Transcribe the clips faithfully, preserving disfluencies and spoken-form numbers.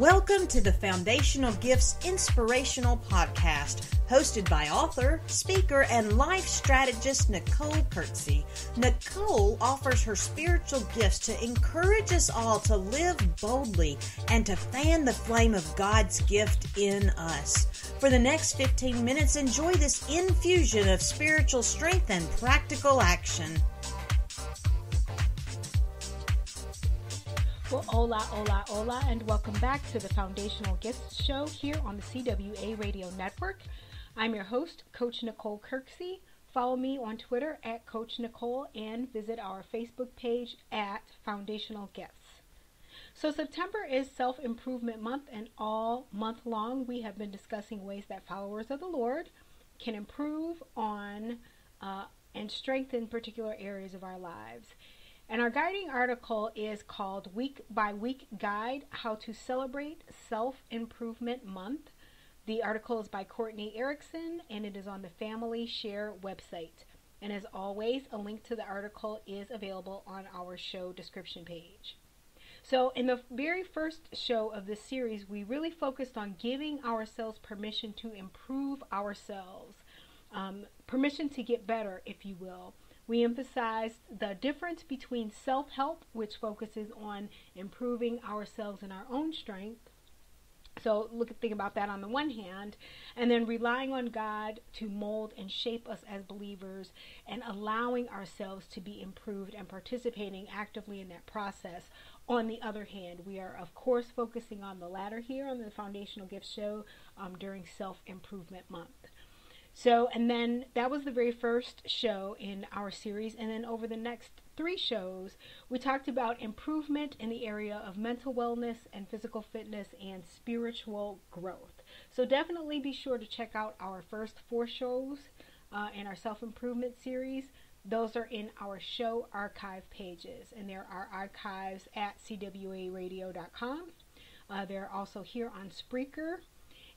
Welcome to the Foundational Gifts Inspirational Podcast, hosted by author, speaker, and life strategist Nicole Kirksey. Nicole offers her spiritual gifts to encourage us all to live boldly and to fan the flame of God's gift in us. For the next fifteen minutes, enjoy this infusion of spiritual strength and practical action. Well, hola, hola, hola, and welcome back to the Foundational Gifts Show here on the C W A Radio Network. I'm your host, Coach Nicole Kirksey. Follow me on Twitter at Coach Nicole and visit our Facebook page at Foundational Gifts. So September is Self-Improvement Month, and all month long we have been discussing ways that followers of the Lord can improve on uh, and strengthen particular areas of our lives. And our guiding article is called Week by Week Guide, How to Celebrate Self-Improvement Month. The article is by Cortnie Erickson, and it is on the Family Share website. And as always, a link to the article is available on our show description page. So in the very first show of this series, we really focused on giving ourselves permission to improve ourselves, um, permission to get better, if you will. We emphasized the difference between self-help, which focuses on improving ourselves in our own strength. So look at think about that on the one hand, and then relying on God to mold and shape us as believers and allowing ourselves to be improved and participating actively in that process. On the other hand, we are, of course, focusing on the latter here on the Foundational Gifts Show um, during Self-Improvement Month. So, and then that was the very first show in our series, and then over the next three shows, we talked about improvement in the area of mental wellness and physical fitness and spiritual growth. So definitely be sure to check out our first four shows uh, in our self-improvement series. Those are in our show archive pages, and there are archives at c w a radio dot com. Uh, they're also here on Spreaker.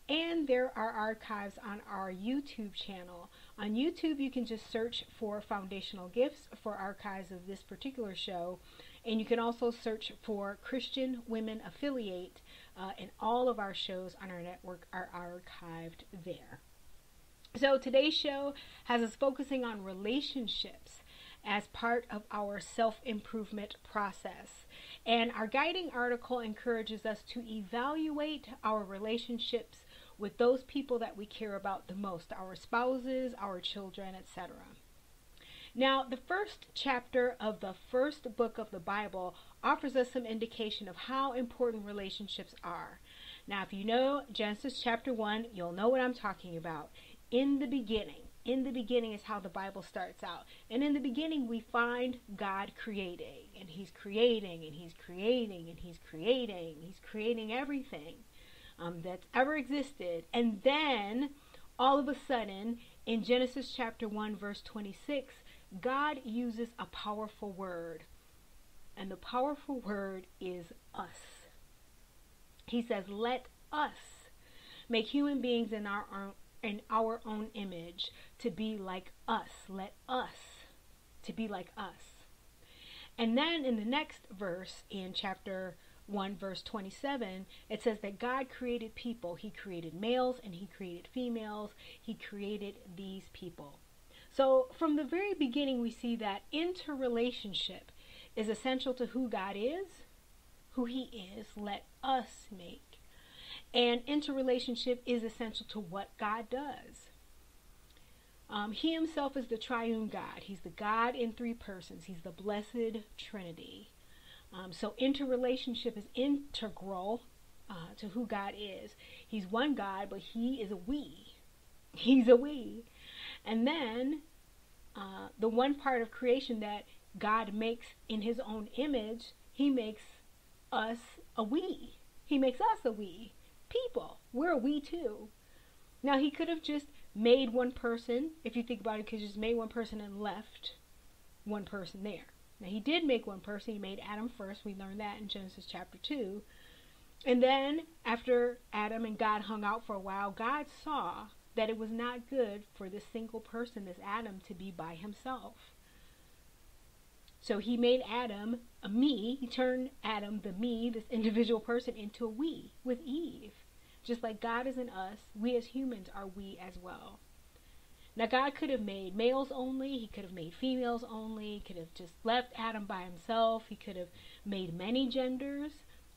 And there are archives on our YouTube channel. On YouTube, you can just search for Foundational Gifts for archives of this particular show. And you can also search for Christian Women Affiliate, uh, and all of our shows on our network are archived there. So today's show has us focusing on relationships as part of our self-improvement process. And our guiding article encourages us to evaluate our relationships with those people that we care about the most, our spouses, our children, et cetera. Now, the first chapter of the first book of the Bible offers us some indication of how important relationships are. Now, if you know Genesis chapter one, you'll know what I'm talking about. In the beginning, in the beginning is how the Bible starts out. And in the beginning, we find God creating, and He's creating, and He's creating, and He's creating, He's creating everything Um, that's ever existed. And then all of a sudden, in Genesis chapter one verse twenty-six, God uses a powerful word, and the powerful word is us. He says, "Let us make human beings in our own, in our own image, to be like us. Let us to be like us." And then in the next verse, in chapter one verse twenty-seven, it says that God created people. He created males and He created females. He created these people. So from the very beginning, we see that interrelationship is essential to who God is, who He is. Let us make. And interrelationship is essential to what God does. Um, he Himself is the triune God. He's the God in three persons. He's the blessed Trinity. Um, so interrelationship is integral uh, to who God is. He's one God, but He is a we. He's a we. And then uh, the one part of creation that God makes in His own image, He makes us a we. He makes us a we. People, we're a we too. Now, He could have just made one person. If you think about it, He could have just made one person and left one person there. Now, He did make one person. He made Adam first. We learned that in Genesis chapter two. And then after Adam and God hung out for a while, God saw that it was not good for this single person, this Adam, to be by himself. So he made Adam a me. He turned Adam, the me, this individual person, into a we with Eve. Just like God is in us, we as humans are we as well. Now, God could have made males only. He could have made females only. He could have just left Adam by himself. He could have made many genders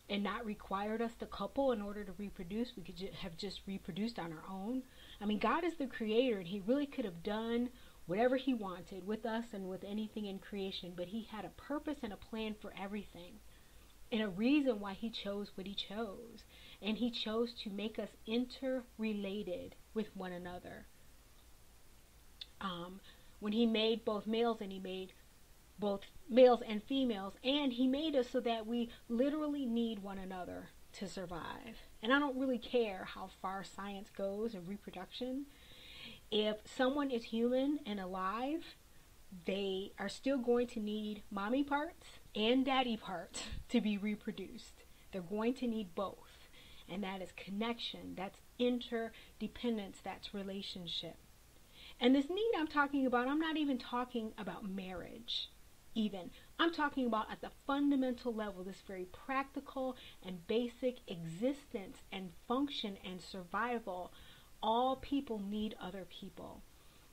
and not required us to couple in order to reproduce. We could have just reproduced on our own. I mean, God is the creator, and he really could have done whatever he wanted with us and with anything in creation, but he had a purpose and a plan for everything, and a reason why he chose what he chose. And he chose to make us interrelated with one another. Um, when he made both males and he made both males and females, and he made us so that we literally need one another to survive. And I don't really care how far science goes in reproduction. If someone is human and alive, they are still going to need mommy parts and daddy parts to be reproduced. They're going to need both. And that is connection, that's interdependence, that's relationship. And this need I'm talking about, I'm not even talking about marriage, even. I'm talking about at the fundamental level, this very practical and basic existence and function and survival. All people need other people.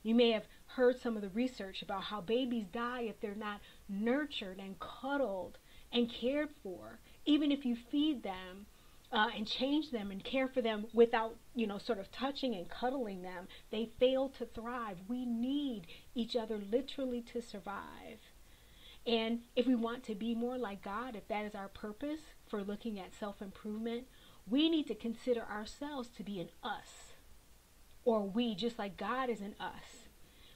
You may have heard some of the research about how babies die if they're not nurtured and cuddled and cared for, even if you feed them. Uh, and change them and care for them without, you know, sort of touching and cuddling them, they fail to thrive. We need each other literally to survive. And if we want to be more like God, if that is our purpose for looking at self-improvement, we need to consider ourselves to be an us, or we, just like God is an us.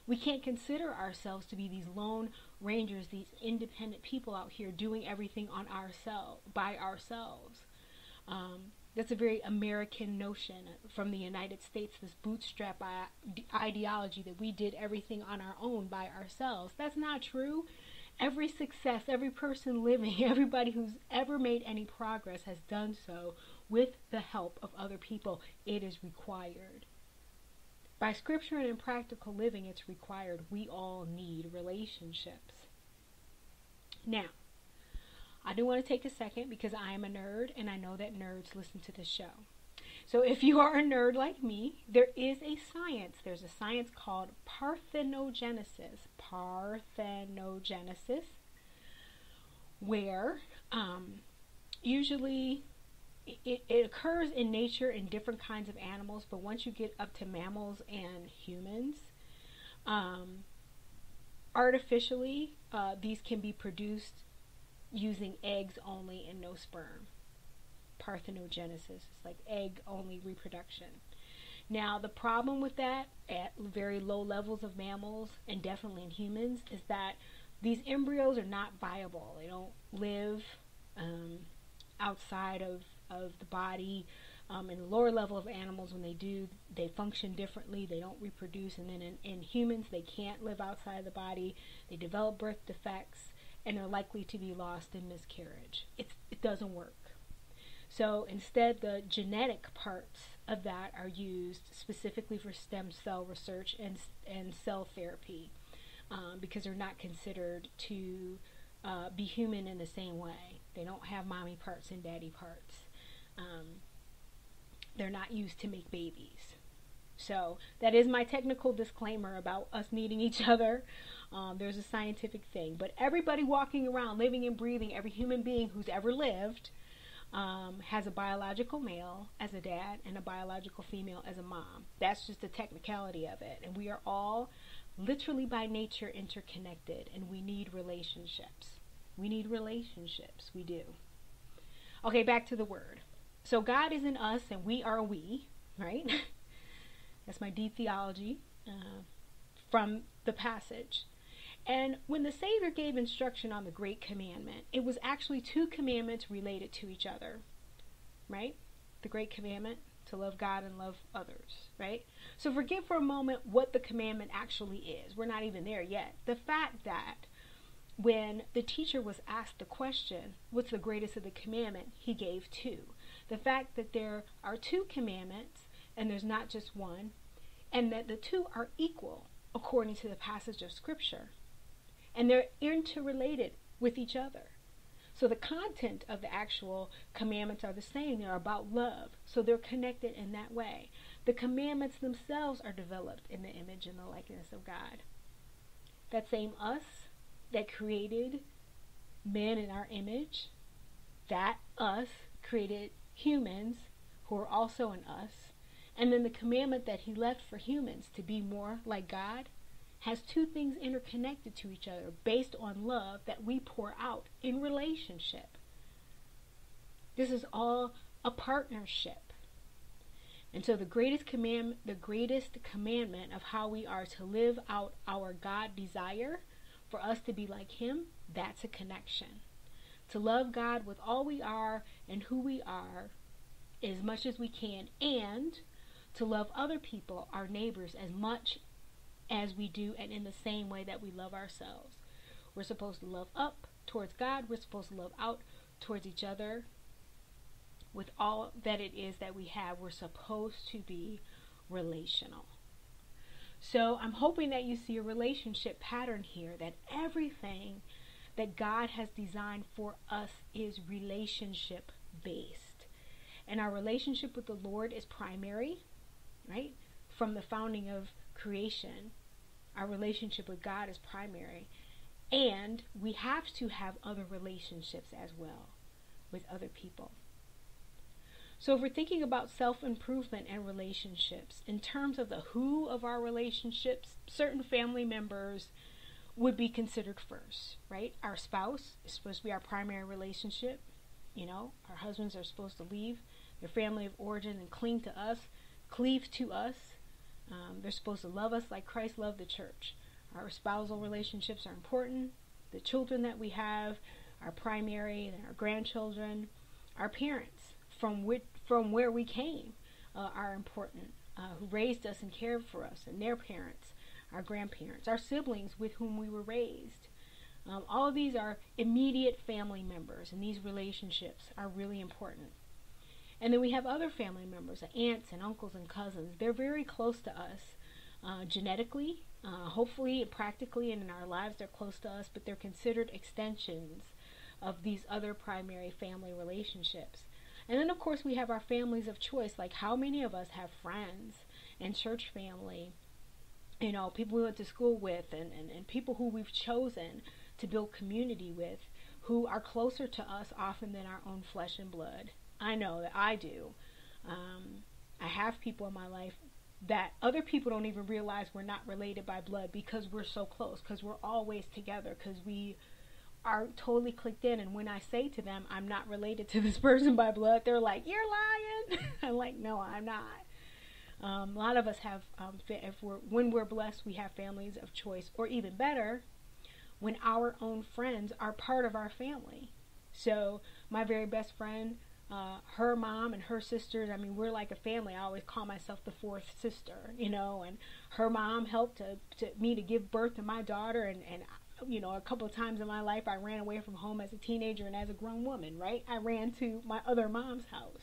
We can't consider ourselves to be these lone rangers, these independent people out here doing everything on ourselves, by ourselves. Um, that's a very American notion from the United States, this bootstrap ideology that we did everything on our own by ourselves. That's not true. Every success, every person living, everybody who's ever made any progress has done so with the help of other people. It is required. By scripture and in practical living, it's required. We all need relationships. Now, I do want to take a second because I am a nerd, and I know that nerds listen to this show. So if you are a nerd like me, there is a science. There's a science called parthenogenesis, parthenogenesis, where um, usually it, it occurs in nature in different kinds of animals, but once you get up to mammals and humans, um, artificially, uh, these can be produced using eggs only and no sperm. Parthenogenesis. It's like egg only reproduction. Now, the problem with that at very low levels of mammals and definitely in humans is that these embryos are not viable. They don't live um, outside of, of the body. Um, in the lower level of animals, when they do, they function differently. They don't reproduce. And then in, in humans, they can't live outside the body. They develop birth defects and are likely to be lost in miscarriage. It's, it doesn't work. So instead, the genetic parts of that are used specifically for stem cell research and, and cell therapy um, because they're not considered to uh, be human in the same way. They don't have mommy parts and daddy parts. Um, they're not used to make babies. So that is my technical disclaimer about us needing each other. Um, there's a scientific thing, but everybody walking around, living and breathing, every human being who's ever lived um, has a biological male as a dad and a biological female as a mom. That's just the technicality of it. And we are all literally by nature interconnected, and we need relationships. We need relationships. We do. Okay, back to the word. So God is in us and we are we, right? That's my deep theology uh, from the passage. And when the Savior gave instruction on the Great Commandment, it was actually two commandments related to each other, right? The Great Commandment to love God and love others, right? So forget for a moment what the commandment actually is. We're not even there yet. The fact that when the teacher was asked the question, what's the greatest of the commandment? He gave two. The fact that there are two commandments and there's not just one, and that the two are equal according to the passage of Scripture. and they're interrelated with each other. So the content of the actual commandments are the same. They're about love. So they're connected in that way. The commandments themselves are developed in the image and the likeness of God. That same us that created men in our image, that us created humans who are also in us. And then the commandment that he left for humans to be more like God has two things interconnected to each other based on love that we pour out in relationship. This is all a partnership. And so the greatest command, the greatest commandment of how we are to live out our God desire for us to be like him, that's a connection. To love God with all we are and who we are as much as we can, and to love other people, our neighbors, as much as we do and in the same way that we love ourselves. We're supposed to love up towards God. We're supposed to love out towards each other. With all that it is that we have, we're supposed to be relational. So I'm hoping that you see a relationship pattern here, that everything that God has designed for us is relationship based. And our relationship with the Lord is primary, right? From the founding of creation, our relationship with God is primary, and we have to have other relationships as well with other people. So if we're thinking about self-improvement and relationships in terms of the who of our relationships, certain family members would be considered first, right? Our spouse is supposed to be our primary relationship. You know, our husbands are supposed to leave their family of origin and cling to us, cleave to us. Um, they're supposed to love us like Christ loved the church. Our spousal relationships are important. The children that we have, our primary and our grandchildren, our parents from, which, from where we came uh, are important, uh, who raised us and cared for us, and their parents, our grandparents, our siblings with whom we were raised. Um, all of these are immediate family members, and these relationships are really important. And then we have other family members, aunts and uncles and cousins. They're very close to us uh, genetically, uh, hopefully, and practically, and in our lives they're close to us, but they're considered extensions of these other primary family relationships. And then, of course, we have our families of choice, like how many of us have friends and church family, you know, people we went to school with, and, and, and people who we've chosen to build community with, who are closer to us often than our own flesh and blood. I know that I do. Um, I have people in my life that other people don't even realize we're not related by blood because we're so close, because we're always together, because we are totally clicked in. And when I say to them, I'm not related to this person by blood, they're like, you're lying. I'm like, no, I'm not. Um, a lot of us have, um, if we're, when we're blessed, we have families of choice, or even better, when our own friends are part of our family. So my very best friend, Uh, her mom and her sisters, I mean, we're like a family. I always call myself the fourth sister, you know, and her mom helped to, to me to give birth to my daughter. And, and, you know, a couple of times in my life, I ran away from home as a teenager and as a grown woman, right? I ran to my other mom's house.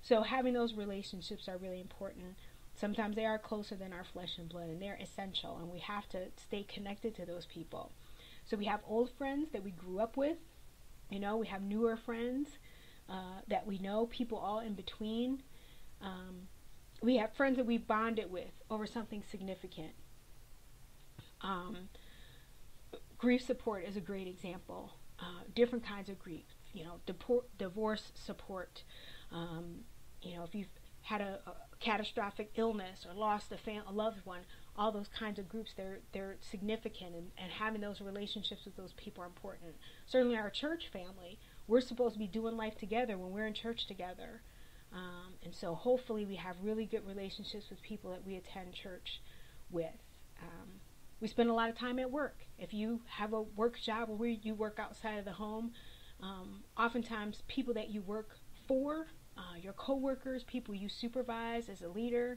So having those relationships are really important. Sometimes they are closer than our flesh and blood, and they're essential, and we have to stay connected to those people. So we have old friends that we grew up with, you know, we have newer friends Uh, that we know, people all in between. Um, we have friends that we bonded with over something significant. Um, grief support is a great example. Uh, different kinds of grief, you know, divorce support. Um, you know, if you've had a, a catastrophic illness or lost a, fam a loved one, all those kinds of groups, they're, they're significant, and, and having those relationships with those people are important. Certainly our church family, we're supposed to be doing life together when we're in church together. Um, and so hopefully we have really good relationships with people that we attend church with. Um, we spend a lot of time at work. If you have a work job where you work outside of the home, um, oftentimes people that you work for, uh, your coworkers, people you supervise as a leader,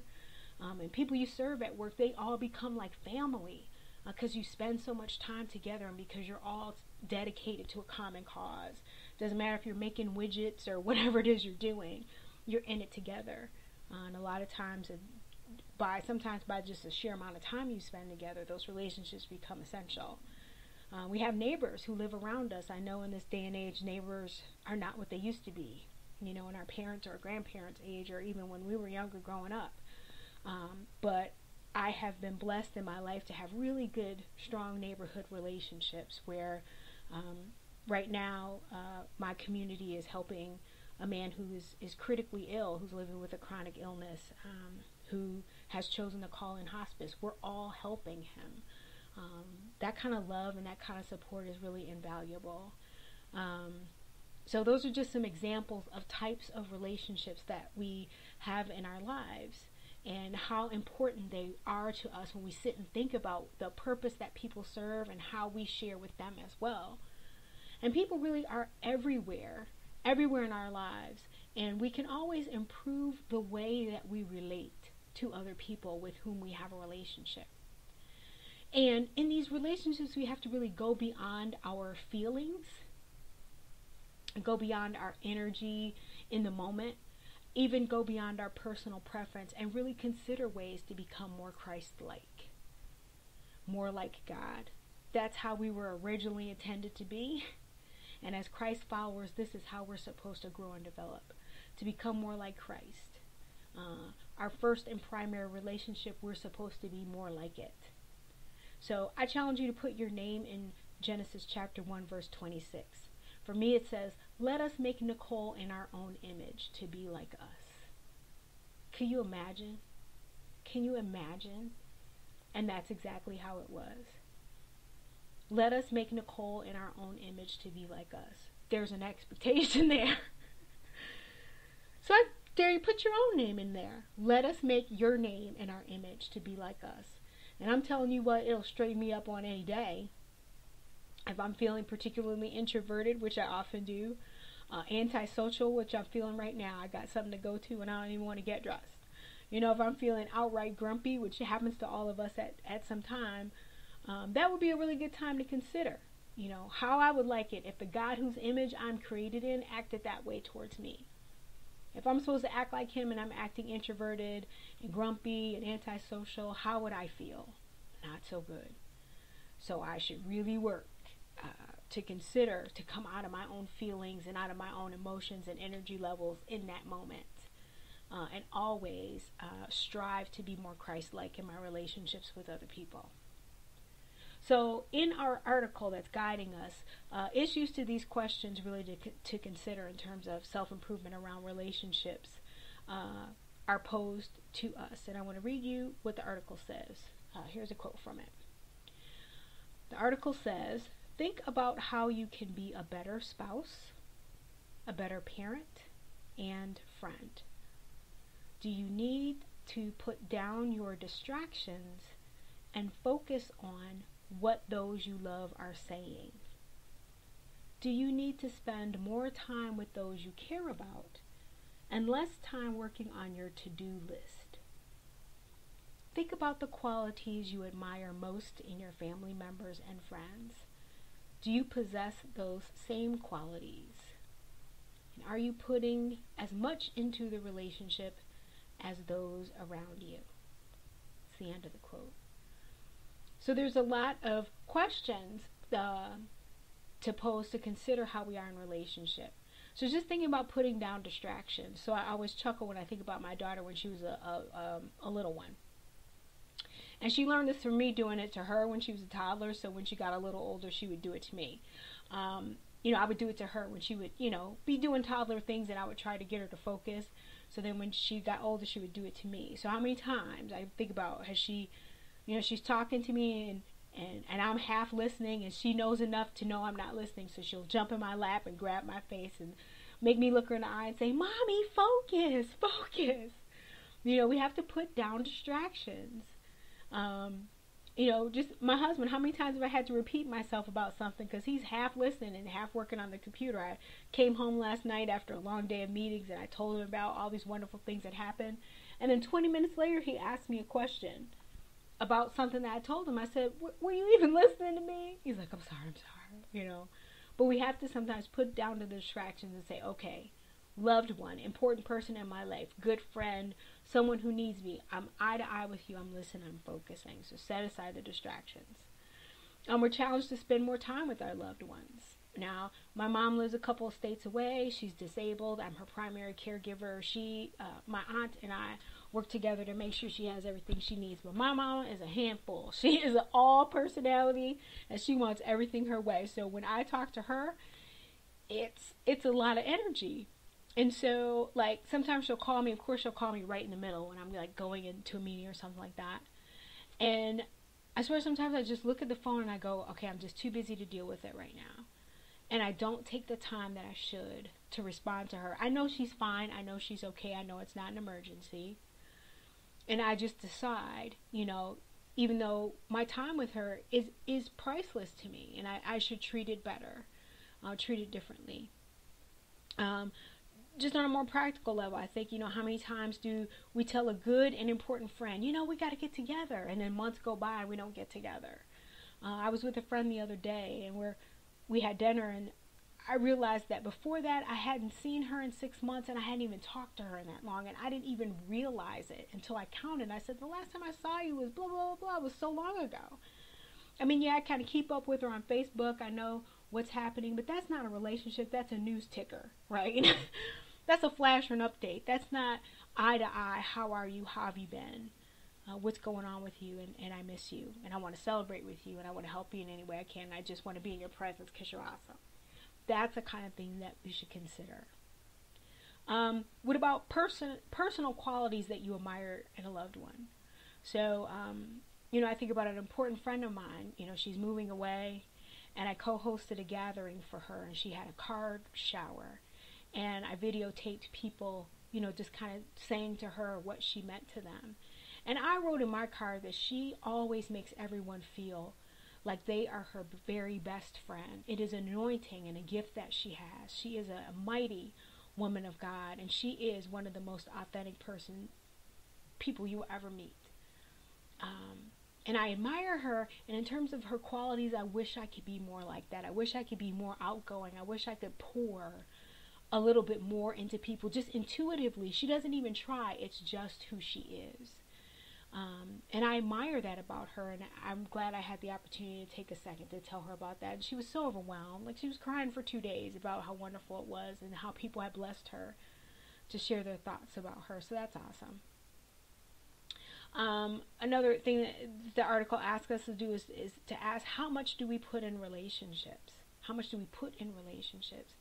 um, and people you serve at work, they all become like family because uh, you spend so much time together, and because you're all dedicated to a common cause. Doesn't matter if you're making widgets or whatever it is you're doing, you're in it together. Uh, and a lot of times, by sometimes by just a sheer amount of time you spend together, those relationships become essential. Uh, we have neighbors who live around us. I know in this day and age, neighbors are not what they used to be, you know, in our parents' or grandparents' age, or even when we were younger growing up. Um, but I have been blessed in my life to have really good, strong neighborhood relationships where um, right now uh, my community is helping a man who is, is critically ill, who's living with a chronic illness, um, who has chosen to call in hospice. We're all helping him. Um, that kind of love and that kind of support is really invaluable. Um, so those are just some examples of types of relationships that we have in our lives, and how important they are to us when we sit and think about the purpose that people serve and how we share with them as well. And people really are everywhere, everywhere in our lives, and we can always improve the way that we relate to other people with whom we have a relationship. And in these relationships, we have to really go beyond our feelings and go beyond our energy in the moment, even go beyond our personal preference, and really consider ways to become more Christ-like, more like God. That's how we were originally intended to be. And as Christ followers, this is how we're supposed to grow and develop, to become more like Christ. Uh, our first and primary relationship, we're supposed to be more like it. So I challenge you to put your name in Genesis chapter one, verse twenty-six. For me, it says, let us make Nicole in our own image to be like us. Can you imagine? Can you imagine? And that's exactly how it was. Let us make Nicole in our own image to be like us. There's an expectation there. So I dare you, put your own name in there. Let us make your name in our image to be like us. And I'm telling you what, it'll straighten me up on any day. If I'm feeling particularly introverted, which I often do, uh, antisocial, which I'm feeling right now, I got something to go to and I don't even want to get dressed. You know, if I'm feeling outright grumpy, which happens to all of us at, at some time, um, that would be a really good time to consider, you know, how I would like it if the God whose image I'm created in acted that way towards me. If I'm supposed to act like him and I'm acting introverted and grumpy and antisocial, how would I feel? Not so good. So I should really work Uh, to consider, to come out of my own feelings and out of my own emotions and energy levels in that moment, uh, and always uh, strive to be more Christ-like in my relationships with other people. So in our article that's guiding us, uh, issues to these questions really to, to consider in terms of self-improvement around relationships uh, are posed to us, and I want to read you what the article says. Uh, here's a quote from it. The article says, think about how you can be a better spouse, a better parent, and friend. Do you need to put down your distractions and focus on what those you love are saying? Do you need to spend more time with those you care about and less time working on your to-do list? Think about the qualities you admire most in your family members and friends. Do you possess those same qualities? And are you putting as much into the relationship as those around you? It's the end of the quote. So there's a lot of questions uh, to pose to consider how we are in relationship. So just thinking about putting down distractions. So I always chuckle when I think about my daughter when she was a, a, a little one. And she learned this from me doing it to her when she was a toddler, so when she got a little older, she would do it to me. Um, you know, I would do it to her when she would, you know, be doing toddler things, and I would try to get her to focus. So then when she got older, she would do it to me. So how many times I think about, has she, you know, she's talking to me, and, and, and I'm half listening, and she knows enough to know I'm not listening, so she'll jump in my lap and grab my face and make me look her in the eye and say, Mommy, focus, focus. You know, we have to put down distractions. Um, you know, just my husband, how many times have I had to repeat myself about something because he's half listening and half working on the computer. I came home last night after a long day of meetings and I told him about all these wonderful things that happened. And then twenty minutes later, he asked me a question about something that I told him. I said, were you even listening to me? He's like, I'm sorry, I'm sorry, you know. But we have to sometimes put down the distractions and say, okay, loved one, important person in my life, good friend, someone who needs me, I'm eye to eye with you, I'm listening, I'm focusing. So set aside the distractions. Um, we're challenged to spend more time with our loved ones. Now, my mom lives a couple of states away. She's disabled. I'm her primary caregiver. She, uh, my aunt and I work together to make sure she has everything she needs. But my mama is a handful. She is an all personality, and she wants everything her way. So when I talk to her, it's it's a lot of energy. And so, like, sometimes she'll call me. Of course, she'll call me right in the middle when I'm, like, going into a meeting or something like that. And I swear sometimes I just look at the phone and I go, okay, I'm just too busy to deal with it right now. And I don't take the time that I should to respond to her. I know she's fine. I know she's okay. I know it's not an emergency. And I just decide, you know, even though my time with her is, is priceless to me, and I, I should treat it better, uh, treat it differently. Um, just on a more practical level, I think, you know, how many times do we tell a good and important friend, you know, we got to get together, and then months go by and we don't get together. Uh, I was with a friend the other day, and we're we had dinner, and I realized that before that I hadn't seen her in six months and I hadn't even talked to her in that long, and I didn't even realize it until I counted. I said, the last time I saw you was blah, blah, blah, it was so long ago. I mean, yeah, I kind of keep up with her on Facebook. I know what's happening, but that's not a relationship. That's a news ticker, right? That's a flash or an update. That's not eye to eye. How are you? How have you been? Uh, what's going on with you, and, and I miss you, and I want to celebrate with you, and I want to help you in any way I can, and I just want to be in your presence because you're awesome. That's the kind of thing that we should consider. Um, what about person, personal qualities that you admire in a loved one? So, um, you know, I think about an important friend of mine. You know, she's moving away, and I co-hosted a gathering for her, and she had a card shower, and I videotaped people, you know, just kind of saying to her what she meant to them. And I wrote in my card that she always makes everyone feel like they are her very best friend. It is anointing and a gift that she has. She is a mighty woman of God, and she is one of the most authentic person, people you will ever meet. Um, and I admire her, and in terms of her qualities, I wish I could be more like that. I wish I could be more outgoing. I wish I could pour a little bit more into people, just intuitively. She doesn't even try. It's just who she is. Um, and I admire that about her, and I'm glad I had the opportunity to take a second to tell her about that. And she was so overwhelmed. Like, she was crying for two days about how wonderful it was and how people had blessed her to share their thoughts about her. So that's awesome. Um, another thing that the article asks us to do is, is to ask, how much do we put in relationships? How much do we put in relationships?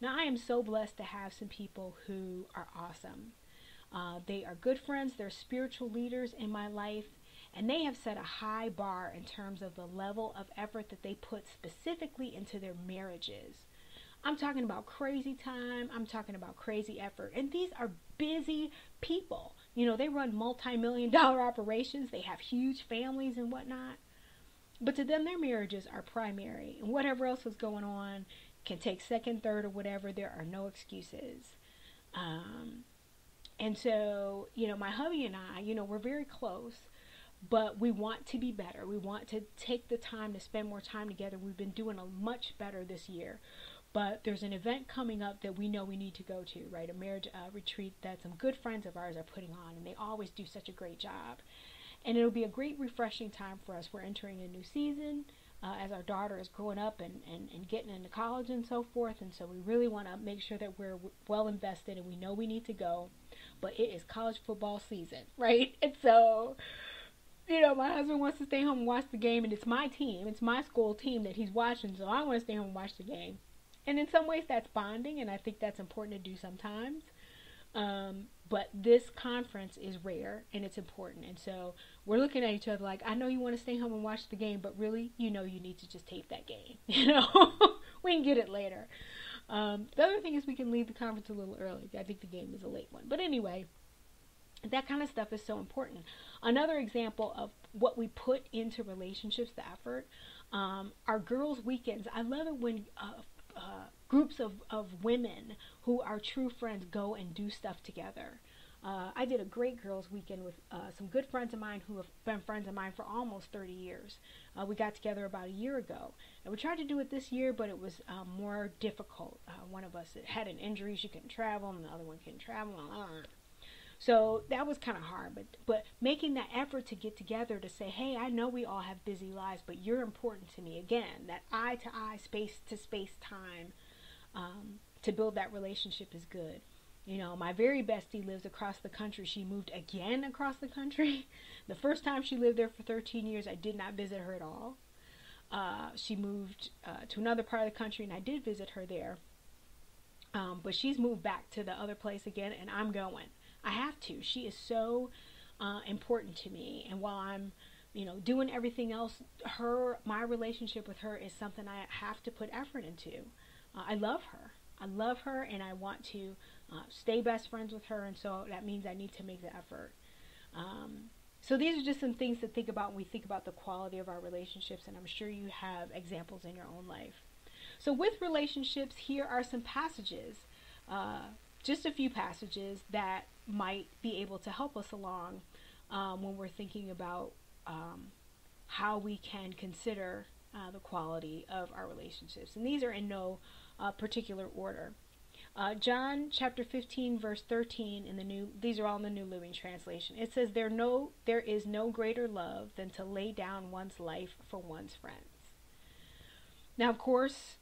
Now, I am so blessed to have some people who are awesome. Uh, they are good friends, they're spiritual leaders in my life, and they have set a high bar in terms of the level of effort that they put specifically into their marriages. I'm talking about crazy time, I'm talking about crazy effort, and these are busy people. You know, they run multi-million dollar operations, they have huge families and whatnot, but to them, their marriages are primary, and whatever else was going on can take second, third, or whatever. There are no excuses. Um... And so, you know, my hubby and I, you know, we're very close, but we want to be better. We want to take the time to spend more time together. We've been doing a much better this year, but there's an event coming up that we know we need to go to, right? A marriage uh, retreat that some good friends of ours are putting on, and they always do such a great job. And it'll be a great refreshing time for us. We're entering a new season uh, as our daughter is growing up and, and, and getting into college and so forth. And so we really want to make sure that we're well invested, and we know we need to go. But it is college football season, right? And so, you know, my husband wants to stay home and watch the game, and it's my team, it's my school team that he's watching, so I want to stay home and watch the game. And in some ways that's bonding, and I think that's important to do sometimes. Um, but this conference is rare, and it's important. And so we're looking at each other like, I know you want to stay home and watch the game, but really, you know, you need to just tape that game. You know, we can get it later. Um, the other thing is we can leave the conference a little early. I think the game is a late one. But anyway, that kind of stuff is so important. Another example of what we put into relationships, the effort, um, are girls' weekends. I love it when uh, uh, groups of, of women who are true friends go and do stuff together. Uh, I did a great girls' weekend with uh, some good friends of mine who have been friends of mine for almost thirty years. Uh, we got together about a year ago, and we tried to do it this year, but it was um, more difficult. Uh, one of us had an injury; she couldn't travel, and the other one couldn't travel. So that was kind of hard, but but making that effort to get together to say, hey, I know we all have busy lives, but you're important to me. Again, that eye to eye, space to space time um, to build that relationship is good. You know, my very bestie lives across the country. She moved again across the country. The first time she lived there for thirteen years, I did not visit her at all. Uh, she moved uh, to another part of the country, and I did visit her there. Um, but she's moved back to the other place again, and I'm going. I have to. She is so uh, important to me. And while I'm, you know, doing everything else, her, my relationship with her is something I have to put effort into. Uh, I love her. I love her, and I want to uh, stay best friends with her. And so that means I need to make the effort. Um, so these are just some things to think about when we think about the quality of our relationships. And I'm sure you have examples in your own life. So with relationships, here are some passages, uh, just a few passages that might be able to help us along um, when we're thinking about um, how we can consider uh, the quality of our relationships. And these are in no uh, particular order. Uh, John chapter fifteen verse thirteen in the new, these are all in the New Living Translation. It says, there no, there is no greater love than to lay down one's life for one's friends. Now, of course,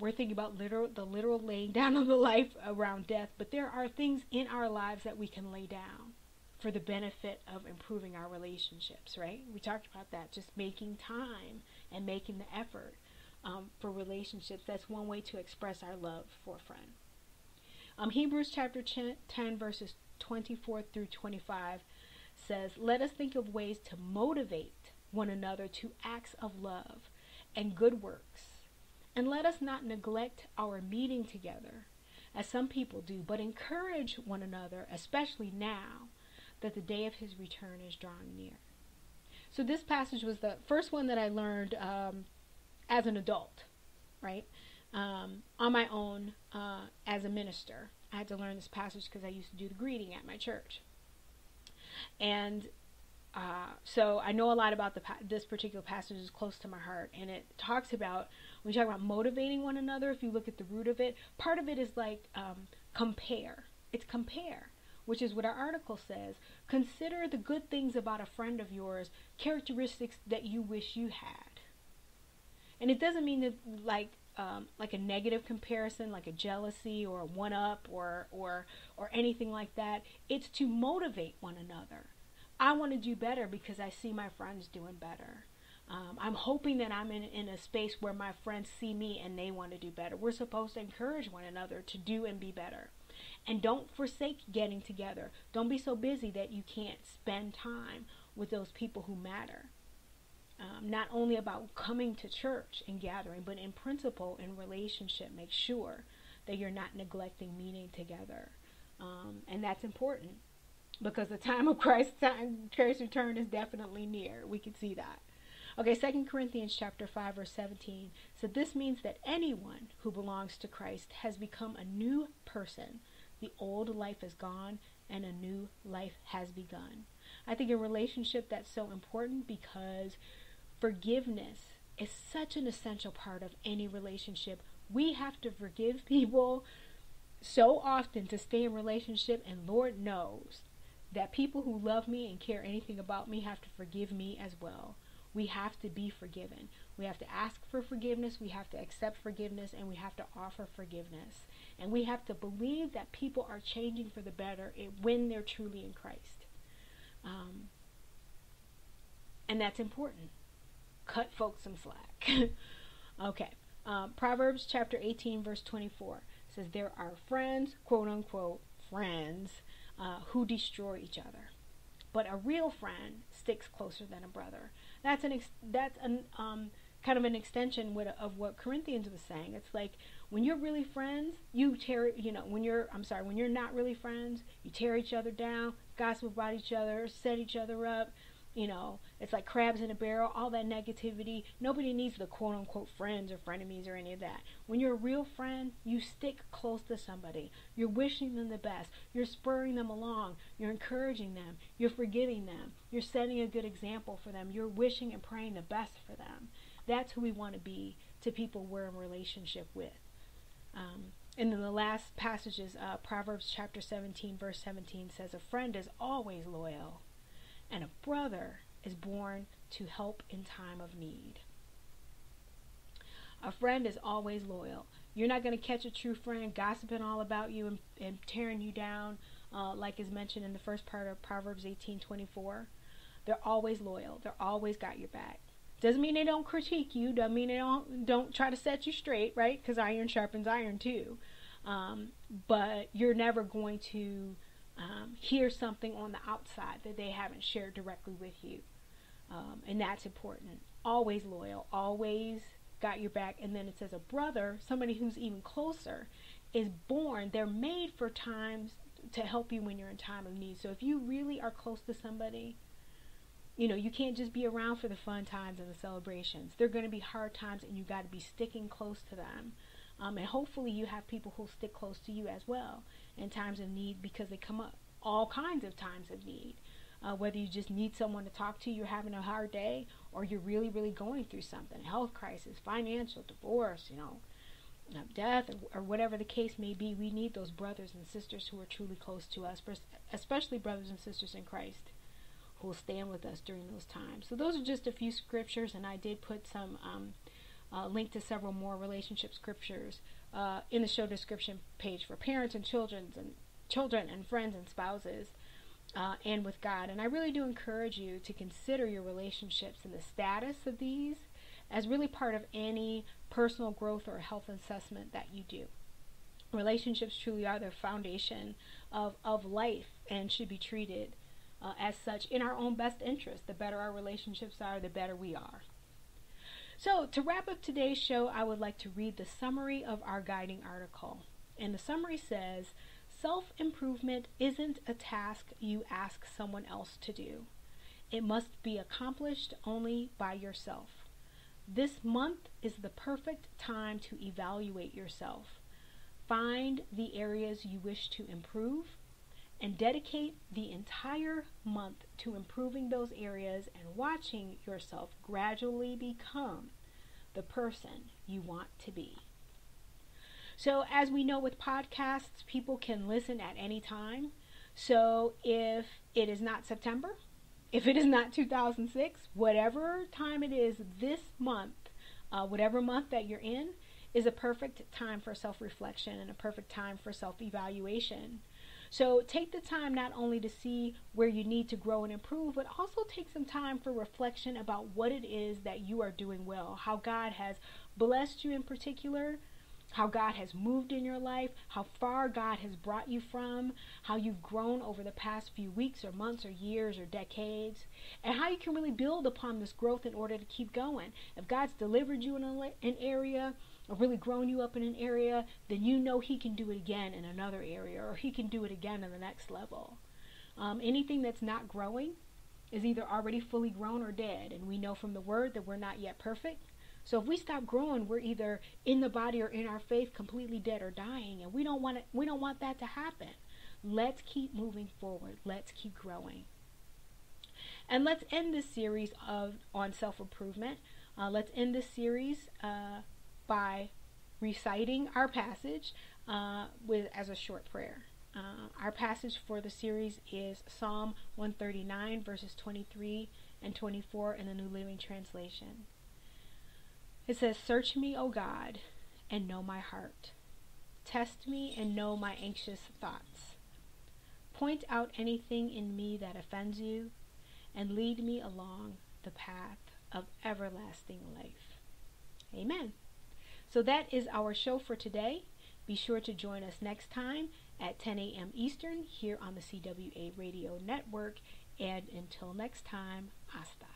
we're thinking about literal, the literal laying down of the life around death, but there are things in our lives that we can lay down for the benefit of improving our relationships, right? We talked about that, just making time and making the effort um, for relationships. That's one way to express our love for a friend. Um, Hebrews chapter ten verses twenty-four through twenty-five says, let us think of ways to motivate one another to acts of love and good works. And let us not neglect our meeting together, as some people do, but encourage one another, especially now that the day of his return is drawing near. So this passage was the first one that I learned um, as an adult, right? Um, on my own uh, as a minister. I had to learn this passage because I used to do the greeting at my church. And Uh, so I know a lot about the pa this particular passage is close to my heart, and it talks about, when you talk about motivating one another, if you look at the root of it, part of it is like um, compare. It's compare, which is what our article says. Consider the good things about a friend of yours, characteristics that you wish you had. And it doesn't mean that like um, like a negative comparison, like a jealousy or a one-up or or or anything like that. It's to motivate one another. I want to do better because I see my friends doing better. Um, I'm hoping that I'm in, in a space where my friends see me and they want to do better. We're supposed to encourage one another to do and be better. And don't forsake getting together. Don't be so busy that you can't spend time with those people who matter. Um, not only about coming to church and gathering, but in principle, in relationship, make sure that you're not neglecting meeting together. Um, and that's important. Because the time of Christ's time, Christ's return is definitely near. We can see that. Okay, Second Corinthians chapter five, verse seventeen. So this means that anyone who belongs to Christ has become a new person. The old life is gone and a new life has begun. I think in relationship that's so important because forgiveness is such an essential part of any relationship. We have to forgive people so often to stay in relationship, and Lord knows that people who love me and care anything about me have to forgive me as well. We have to be forgiven. We have to ask for forgiveness. We have to accept forgiveness. And we have to offer forgiveness. And we have to believe that people are changing for the better when they're truly in Christ. Um, and that's important. Cut folks some slack. Okay. Um, Proverbs chapter eighteen verse twenty-four says, there are friends, quote unquote, friends, Uh, who destroy each other, but a real friend sticks closer than a brother. That's an ex that's an um, kind of an extension with, of what Corinthians was saying. It's like when you're really friends, you tear you know when you're I'm sorry when you're not really friends, you tear each other down, gossip about each other, set each other up. You know, it's like crabs in a barrel. All that negativity. Nobody needs the quote unquote friends or frenemies or any of that. When you're a real friend, you stick close to somebody. You're wishing them the best. You're spurring them along. You're encouraging them. You're forgiving them. You're setting a good example for them. You're wishing and praying the best for them. That's who we want to be to people we're in relationship with. Um, And in the last passages, uh, Proverbs chapter seventeen, verse seventeen says, a friend is always loyal, and a brother is born to help in time of need. A friend is always loyal. You're not going to catch a true friend gossiping all about you and, and tearing you down, uh, like is mentioned in the first part of Proverbs eighteen twenty-four. They're always loyal. They're always got your back. Doesn't mean they don't critique you. Doesn't mean they don't don't try to set you straight, right? Because iron sharpens iron too. Um, but you're never going to um, hear something on the outside that they haven't shared directly with you, um, and that's important. Always loyal. Always got your back. And then it says a brother, somebody who's even closer, is born. They're made for times to help you when you're in time of need. So if you really are close to somebody, you know, you can't just be around for the fun times and the celebrations. They're going to be hard times, and you got to be sticking close to them. Um, and hopefully you have people who stick close to you as well in times of need, because they come up all kinds of times of need. Uh, whether you just need someone to talk to, you're having a hard day, or you're really, really going through something, health crisis, financial, divorce, you know, death, or, or whatever the case may be. We need those brothers and sisters who are truly close to us, especially brothers and sisters in Christ, who will stand with us during those times. So those are just a few scriptures, and I did put some um, uh, link to several more relationship scriptures uh, in the show description page for parents and children and children and friends and spouses uh, and with God. And I really do encourage you to consider your relationships and the status of these as really part of any personal growth or health assessment that you do. Relationships truly are the foundation of, of life and should be treated Uh, as such, in our own best interest. The better our relationships are, the better we are. So to wrap up today's show, I would like to read the summary of our guiding article. And the summary says, self-improvement isn't a task you ask someone else to do. It must be accomplished only by yourself. This month is the perfect time to evaluate yourself. Find the areas you wish to improve, and dedicate the entire month to improving those areas and watching yourself gradually become the person you want to be. So as we know with podcasts, people can listen at any time. So if it is not September, if it is not two thousand six, whatever time it is this month, uh, whatever month that you're in, is a perfect time for self-reflection and a perfect time for self-evaluation. So take the time not only to see where you need to grow and improve, but also take some time for reflection about what it is that you are doing well, how God has blessed you in particular, how God has moved in your life, how far God has brought you from, how you've grown over the past few weeks or months or years or decades, and how you can really build upon this growth in order to keep going. If God's delivered you in an area, or really grown you up in an area, then you know he can do it again in another area, or he can do it again in the next level. Um, anything that's not growing is either already fully grown or dead, and we know from the word that we're not yet perfect. So if we stop growing, we're either in the body or in our faith completely dead or dying, and we don't want it, we don't want that to happen. Let's keep moving forward. Let's keep growing. And let's end this series of on self-improvement. Uh, let's end this series uh, by reciting our passage uh, with as a short prayer. Uh, our passage for the series is Psalm one thirty-nine, verses twenty-three and twenty-four in the New Living Translation. It says, "Search me, O God, and know my heart. Test me and know my anxious thoughts. Point out anything in me that offends you, and lead me along the path of everlasting life." Amen. So that is our show for today. Be sure to join us next time at ten a m Eastern here on the C W A Radio Network. And until next time, hasta.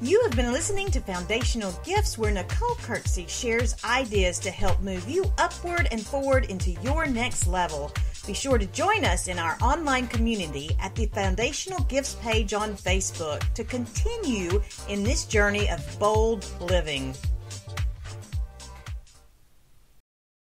You have been listening to Foundational Gifts, where Nicole Kirksey shares ideas to help move you upward and forward into your next level. Be sure to join us in our online community at the Foundational Gifts page on Facebook to continue in this journey of bold living.